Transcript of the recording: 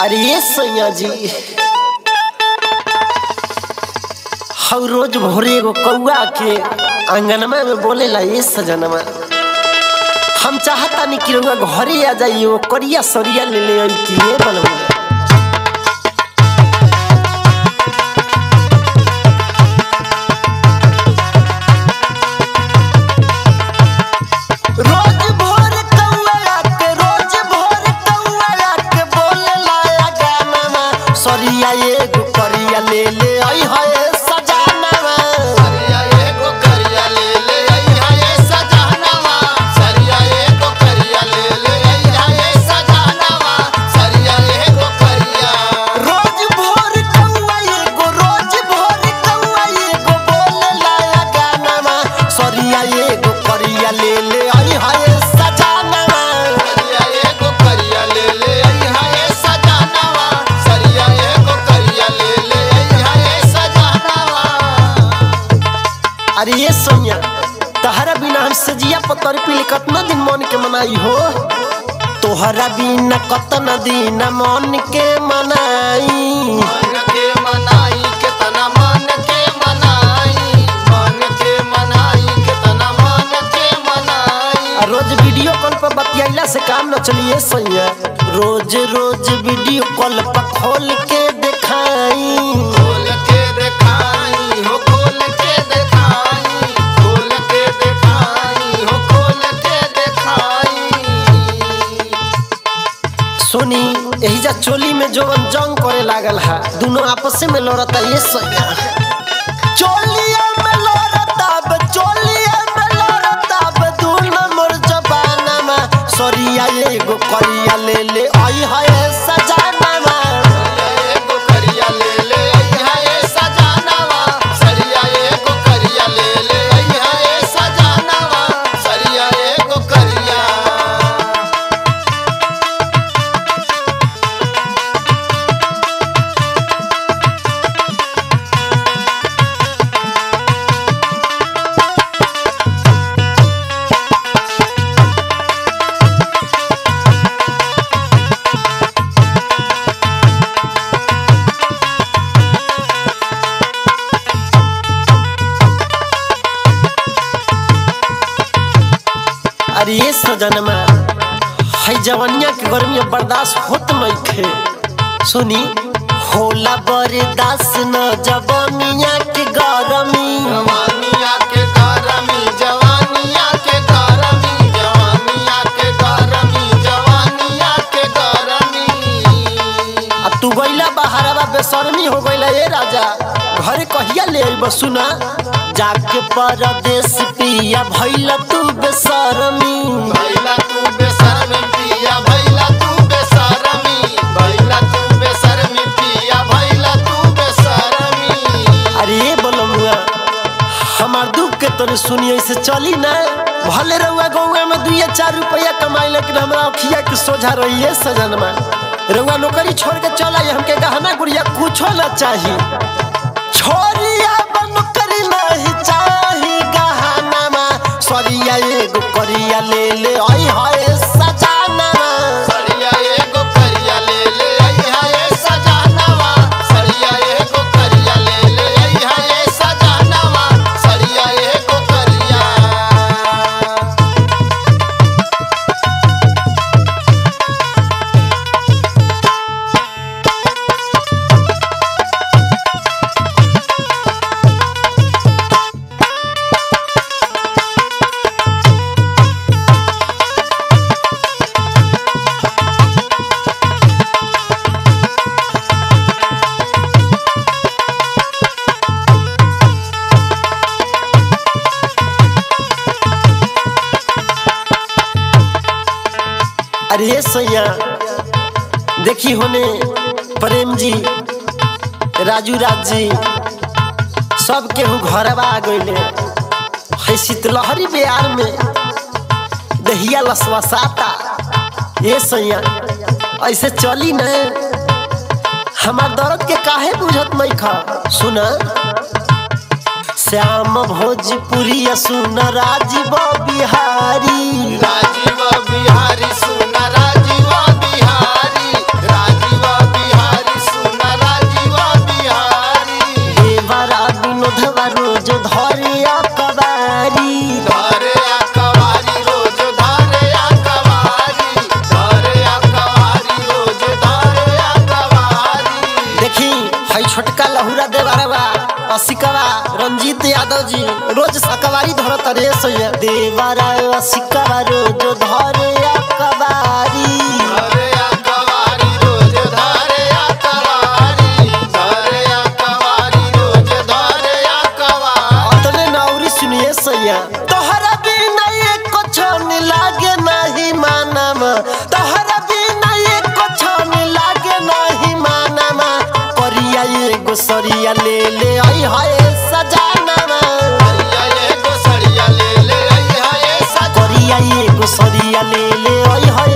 अरे ये सैया जी हर रोज भोरे एगो कौआ के आंगनमा में बोलेला ये सजनमा हम चाहता नहीं कि रउआ घरे आ जाइए वो करिया सरिया ले ले के बनवा अरे ये सोनिया तहरा बिना हम सजिया पतर पीले कतना दिन मन के मनाई हो तोहरा बिना कतना दिन मन के मनाई से काम न चलिए सैया रोज रोज वीडियो कॉल पर खोल के दिखाई सुनी यही जा चोली में जो जंग करे लागल है दोनों आपस में लड़ता ये सैया चोलिया में लड़ता चोलिया में लड़ता दोनों मोर जबाना में सरिया एगो करिया ले ले आई है सजनावा एगो करिया ले ले आई है सजनावा सरिया एगो करिया ले ले आई है सजनावा सरिया एगो करिया अरे ये सजनमा है जवनिया के गर्मी बर्दाश्त होत नहीं खे सुनी होला बर्दाश्त न जवनिया के गर्मी जवनिया के गर्मी जवनिया के गर्मी जवनिया के गर्मी जवनिया के गर्मी अब तू गइला बहारवा बेशर्मी हो गइला ए राजा घर कहिया ले अइब सुना जाके परदेश पिया भइला तू बेशरमी भइला तू बेशरमी पिया भइला तू बेशरमी भइला तू बेशरमी पिया भइला तू बेशरमी अरे बोलमुआ हमार दुख के तोरे सुनिए से चली ना भले रउआ गौवा में 2-4 रुपया कमाई लेकिन हमरा अखिया के सोझा रहिए सजनमा रउआ नौकरी छोड़ के चला हमके गहना गुड़िया कुछ ना चाही छोरिया सरिया एगो करिया ले ले आई हाय सजनावा सरिया एगो करिया ले ले आई हाय सजनावा सरिया एगो करिया ले ले आई हाय सजनावा सरिया एगो करिया अरे सैया देखी होने प्रेम जी राजू राज जी सब केहू घरवा आ गए है शीतलहरी बिहार में दहिया लसवसाता ये सैया ऐसे चली न हमार दर्द के काहे बुझत नहीं खा सुना श्याम भोजपुरी सुना राजीव बिहारी राजीव बिहारी सुना राजीव बिहारी जी रोज सकवारी धर तरे सोया देवारा सिकवा रोज धरे सरिया ले ले आई हाय सजाना सरिया ले ले आई हाय सरिया ले ले आई हाय।